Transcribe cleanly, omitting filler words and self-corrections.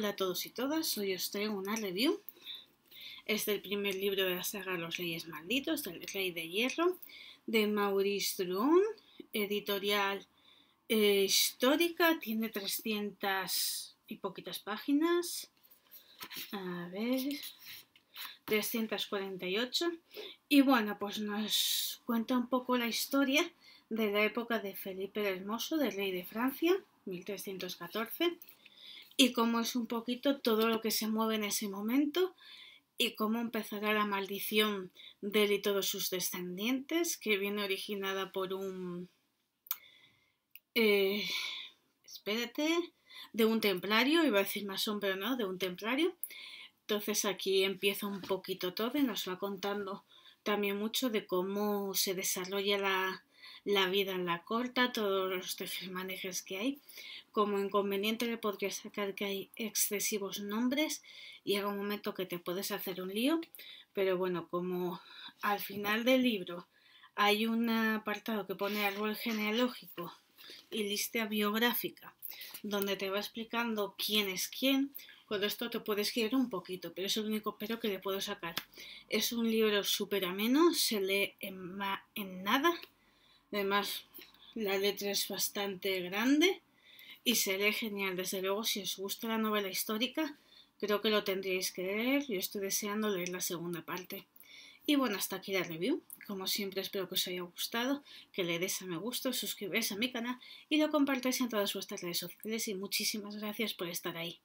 Hola a todos y todas, hoy os traigo una review. Es del primer libro de la saga Los Reyes Malditos, del Rey de Hierro, de Maurice Drouin, editorial Histórica. Tiene 300 y poquitas páginas, 348, y bueno, pues nos cuenta un poco la historia de la época de Felipe el Hermoso, del rey de Francia, 1314, y cómo es un poquito todo lo que se mueve en ese momento y cómo empezará la maldición de él y todos sus descendientes, que viene originada por un templario, iba a decir masón, pero no, de un templario. Entonces aquí empieza un poquito todo y nos va contando también mucho de cómo se desarrolla la vida en la corte, todos los tejemanejes que hay. Como inconveniente le podría sacar que hay excesivos nombres y llega un momento que te puedes hacer un lío, pero bueno, como al final del libro hay un apartado que pone árbol genealógico y lista biográfica, donde te va explicando quién es quién, con esto te puedes guiar un poquito, pero es el único pero que le puedo sacar. Es un libro súper ameno, se lee en nada, además la letra es bastante grande y se lee genial. Desde luego, si os gusta la novela histórica, creo que lo tendríais que leer. Yo estoy deseando leer la segunda parte. Y bueno, hasta aquí la review. Como siempre, espero que os haya gustado, que le deis a me gusta, suscribáis a mi canal y lo compartáis en todas vuestras redes sociales. Y muchísimas gracias por estar ahí.